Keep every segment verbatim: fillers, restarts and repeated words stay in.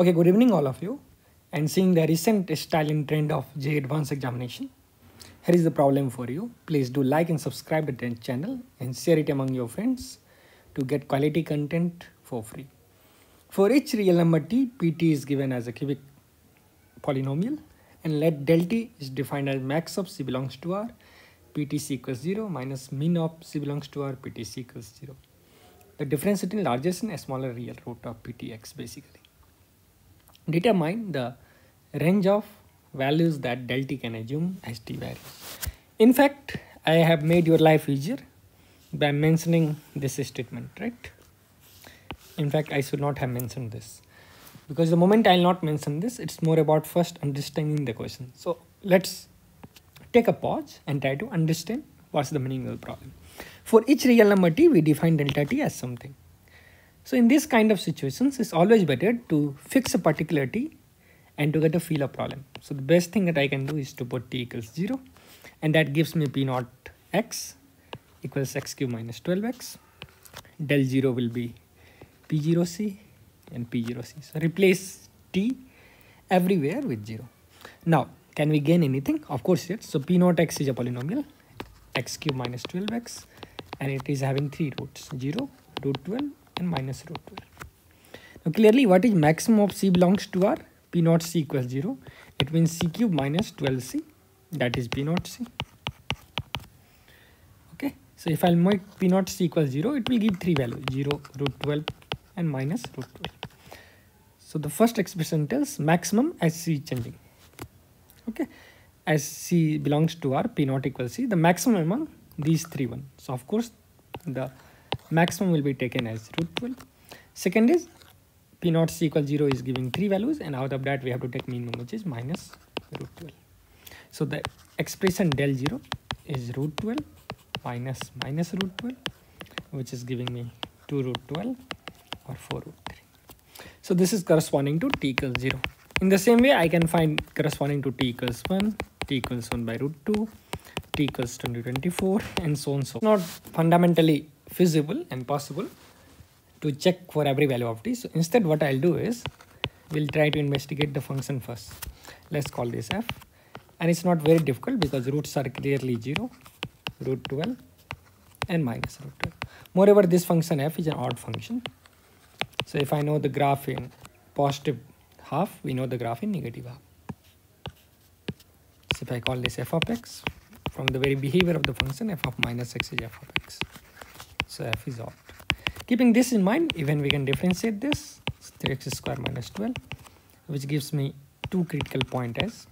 Okay, good evening all of you. And seeing the recent style and trend of J E E Advanced examination, here is the problem for you. Please do like and subscribe to the channel and share it among your friends to get quality content for free. For each real number t, Pt is given as a cubic polynomial, and let del t is defined as max of c belongs to R, Ptc equals zero minus min of c belongs to R, Ptc equals zero. The difference between largest and smaller real root of Ptx basically. Determine the range of values that del t can assume as t varies. In fact, I have made your life easier by mentioning this statement, right? In fact, I should not have mentioned this, because the moment I will not mention this, it's more about first understanding the question. So let's take a pause and try to understand what's the meaning of the problem. For each real number t, we define delta t as something. So in this kind of situations, it's always better to fix a particular t and to get a feel of problem. So the best thing that I can do is to put t equals zero, and that gives me p naught x equals x cube minus twelve x. Del zero will be p zero c and p zero c. So replace t everywhere with zero. Now, can we gain anything? Of course, yes. So p naught x is a polynomial, x cube minus twelve x, and it is having three roots, zero, root twelve, and minus root twelve. Now clearly, what is maximum of c belongs to R? P naught c equals zero. It means c cube minus twelve c, that is p naught c. Okay, so if I'll make p naught c equals zero, it will give three values, zero, root twelve, and minus root twelve. So the first expression tells maximum as c is changing. Okay, as c belongs to R, p naught equals c, the maximum among these three one. So of course the maximum will be taken as root twelve. Second is p naught c equals zero is giving three values, and out of that we have to take minimum, which is minus root twelve. So the expression del zero is root twelve minus minus root twelve, which is giving me two root twelve or four root three. So this is corresponding to t equals zero. In the same way, I can find corresponding to t equals one, t equals one by root two, t equals twenty, twenty-four, and so on. So not fundamentally feasible and possible to check for every value of t. So instead, what I'll do is we'll try to investigate the function first. Let's call this f, and it's not very difficult because roots are clearly zero, root twelve, and minus root twelve. Moreover, this function f is an odd function. So if I know the graph in positive half, we know the graph in negative half. So if I call this f of x, from the very behavior of the function, f of minus x is f of x. So f is odd. Keeping this in mind, even we can differentiate this, three x square minus twelve, which gives me two critical point as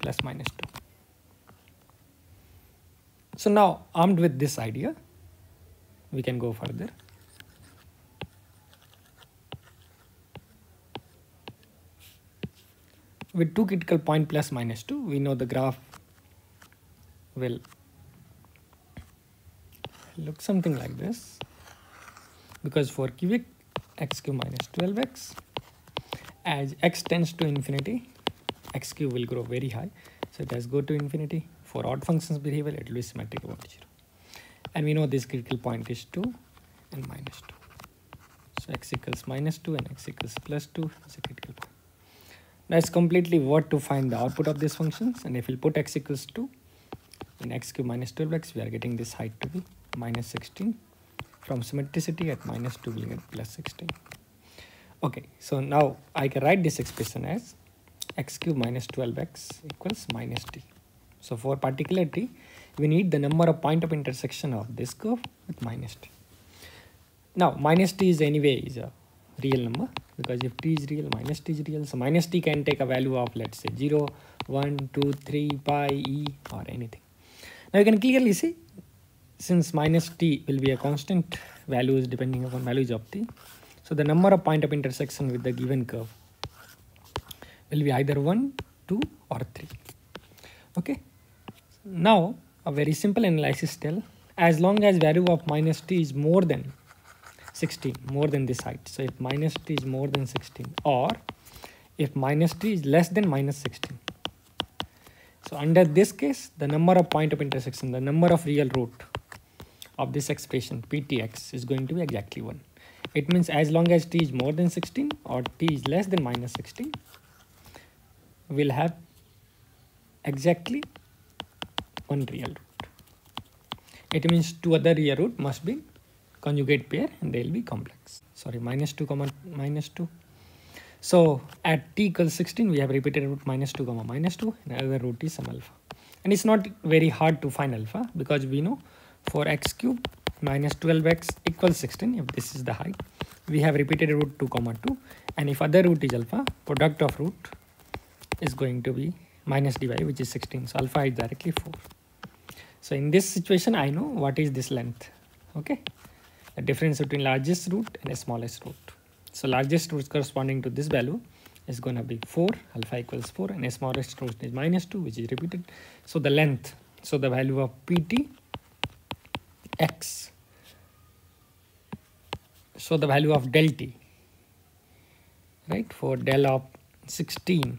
plus minus two. So now, armed with this idea, we can go further. With two critical point plus minus two, we know the graph will look something like this, because for cubic x cube minus twelve x, as x tends to infinity, x cube will grow very high, so it has go to infinity. For odd functions behavior, it will be symmetric about zero, and we know this critical point is two and minus two. So x equals minus two and x equals plus two is a critical point. Now it's completely worth to find the output of these functions, and if we we'll put x equals two in x cube minus twelve x, we are getting this height to be minus sixteen. From symmetricity at minus two, we'll get plus sixteen. Okay, so now I can write this expression as x cube minus twelve x equals minus t. So for particular t, we need the number of point of intersection of this curve with minus t. Now minus t is anyway is a real number, because if t is real, minus t is real. So minus t can take a value of, let's say, zero, one, two, three, pi, e, or anything. Now you can clearly see, since minus t will be a constant value depending upon values of t, so the number of point of intersection with the given curve will be either one, two, or three. Okay. Now a very simple analysis tells, as long as value of minus t is more than sixteen, more than this height. So if minus t is more than sixteen, or if minus t is less than minus sixteen. So under this case, the number of point of intersection, the number of real root of this expression Ptx is going to be exactly one. It means as long as t is more than sixteen or t is less than minus sixteen, we'll have exactly one real root. It means two other real root must be conjugate pair and they'll be complex. Sorry, minus two comma minus two. So at t equals sixteen, we have repeated root minus two comma minus two, and another root is some alpha. And it's not very hard to find alpha because we know for x cube minus twelve x equals sixteen, if this is the height, we have repeated root two comma two, and if other root is alpha, product of root is going to be minus dy, which is sixteen. So alpha is directly four. So in this situation, I know what is this length. Okay, the difference between largest root and the smallest root. So largest root corresponding to this value is going to be four, alpha equals four, and the smallest root is minus two, which is repeated. So the length, so the value of pt x, so the value of del t, right, for del of sixteen,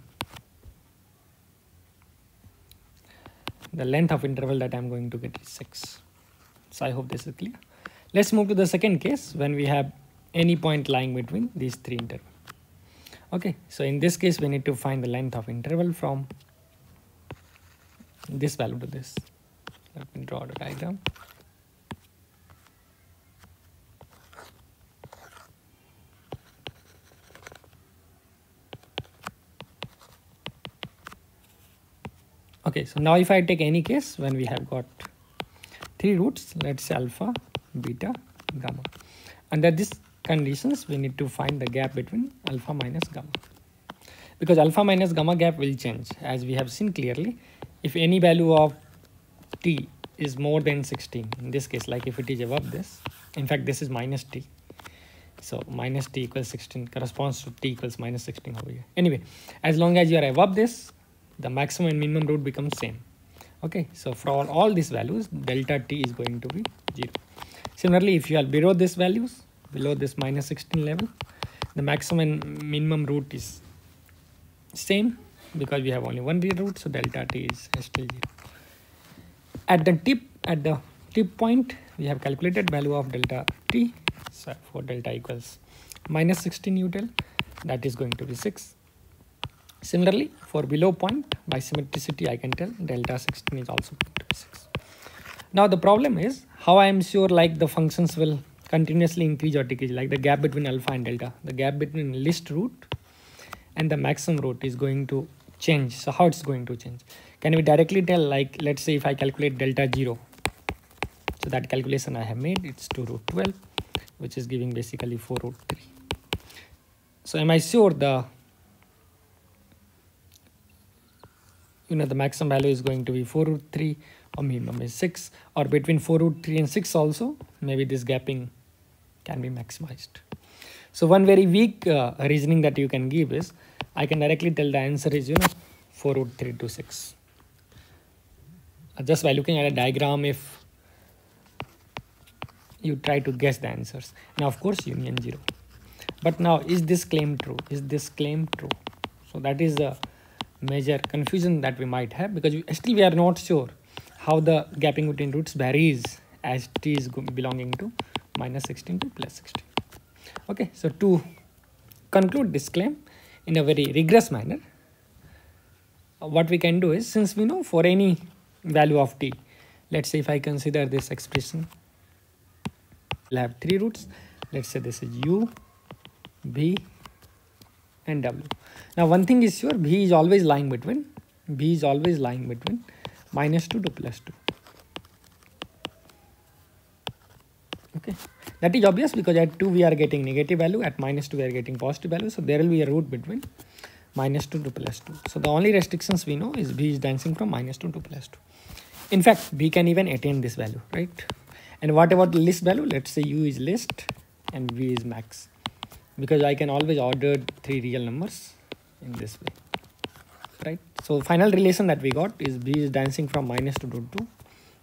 the length of interval that I'm going to get is six. So I hope this is clear. Let's move to the second case, when we have any point lying between these three intervals. Okay, so in this case we need to find the length of interval from this value to this. Let me draw the diagram. Okay, so now if I take any case when we have got three roots, let's say alpha, beta, gamma. Under these conditions, we need to find the gap between alpha minus gamma, because alpha minus gamma gap will change, as we have seen clearly. If any value of t is more than sixteen, in this case, like if it is above this, in fact this is minus t, so minus t equals sixteen corresponds to t equals minus sixteen over here. Anyway, as long as you are above this, the maximum and minimum root becomes same. Okay, so for all these values, delta t is going to be zero. Similarly, if you are below these values, below this minus sixteen level, the maximum and minimum root is same, because we have only one real root, so delta t is still zero. At the tip, at the tip point, we have calculated value of delta t. So for delta equals minus sixteen util, that is going to be six. Similarly, for below point, by symmetricity I can tell delta sixteen is also going to be six. Now the problem is, how I am sure like the functions will continuously increase or decrease, like the gap between alpha and delta, the gap between least root and the maximum root is going to change. So how it's going to change? Can we directly tell, like let's say if I calculate delta zero, so that calculation I have made, it's two root twelve, which is giving basically four root three. So am I sure the you know the maximum value is going to be four root three, or minimum is six, or between four root three and six also maybe this gapping can be maximized? So one very weak uh, reasoning that you can give is, I can directly tell the answer is you know four root three to six, just by looking at a diagram. If you try to guess the answers, now of course union zero, but now is this claim true? Is this claim true? So that is the major confusion that we might have, because we, still we are not sure how the gapping between roots varies as t is belonging to minus sixteen to plus sixteen. Okay, so to conclude this claim in a very rigorous manner, what we can do is, since we know for any value of t, let's say if I consider this expression, we'll have three roots, let's say this is u, v, and w. Now one thing is sure, v is always lying between, v is always lying between minus two to plus two. Okay, that is obvious, because at two we are getting negative value, at minus two we are getting positive value, so there will be a root between minus two to plus two. So the only restrictions we know is v is dancing from minus two to plus two. In fact, we can even attain this value, right? And what about the least value? Let's say u is least and v is max, because I can always order three real numbers in this way, right? So final relation that we got is v is dancing from minus two to two,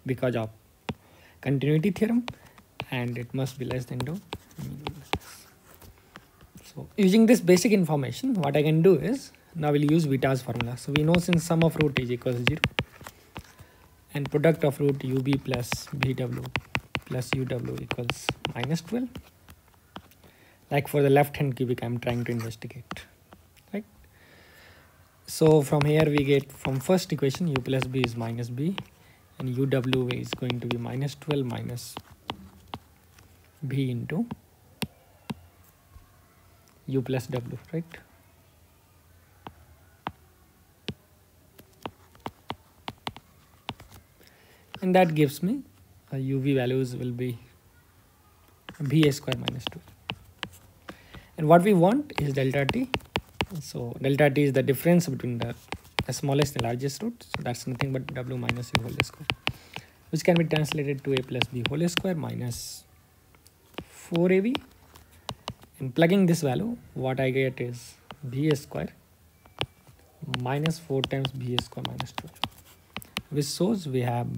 because of continuity theorem, and it must be less than two. So using this basic information, what I can do is, now we'll use Vieta's formula. So we know, since sum of root is equals to zero, and product of root u b plus v w plus u w equals minus twelve, like for the left hand cubic I'm trying to investigate, right? So from here we get from first equation u plus b is minus b, and uw is going to be minus twelve minus b into u plus w, right? And that gives me uh, uv values will be b a square minus two. And what we want is delta t. So delta t is the difference between the, the smallest and largest root. So that's nothing but w minus a whole square, which can be translated to a plus b whole square minus four a b. And plugging this value, what I get is b a square minus four times b a square minus twelve, which shows we have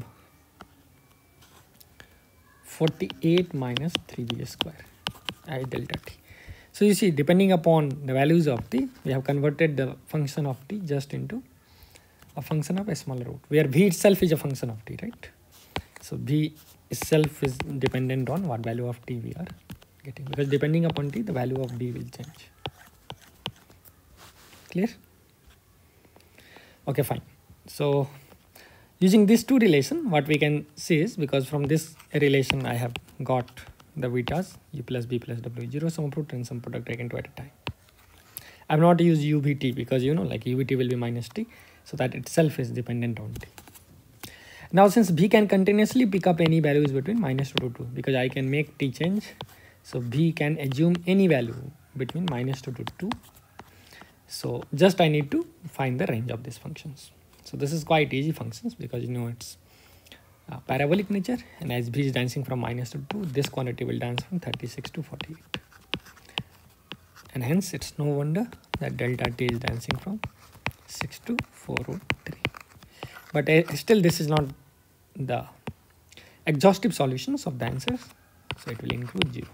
forty-eight minus three b square at delta t. So you see, depending upon the values of t, we have converted the function of t just into a function of a smaller root, where b itself is a function of t, right? So b itself is dependent on what value of t we are getting, because depending upon t, the value of b will change. Clear? Okay, fine. So using these two relation, what we can see is, because from this relation I have got the Vietas u plus b plus w, zero sum of root and sum product taken two at a time. I have not used ubt because you know, like ubt will be minus t, so that itself is dependent on t. Now since b can continuously pick up any values between minus two to two, because I can make t change, so b can assume any value between minus two to two. So just I need to find the range of these functions. So this is quite easy functions, because you know it's uh, parabolic nature, and as b is dancing from minus to two, this quantity will dance from thirty-six to forty-eight, and hence it's no wonder that delta t is dancing from six to four root three. But uh, still this is not the exhaustive solutions of the answers, so it will include zero,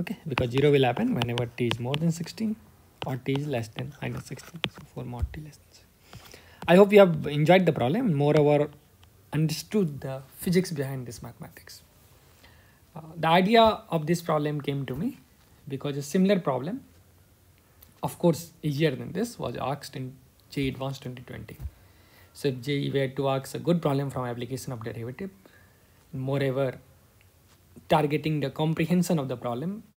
okay, because zero will happen whenever t is more than sixteen or t is less than minus sixteen, so four mod t less than sixteen. I hope you have enjoyed the problem and moreover understood the physics behind this mathematics. Uh, the idea of this problem came to me because a similar problem, of course easier than this, was asked in J E E Advanced twenty twenty. So if J E E were to ask a good problem from application of derivative, moreover targeting the comprehension of the problem,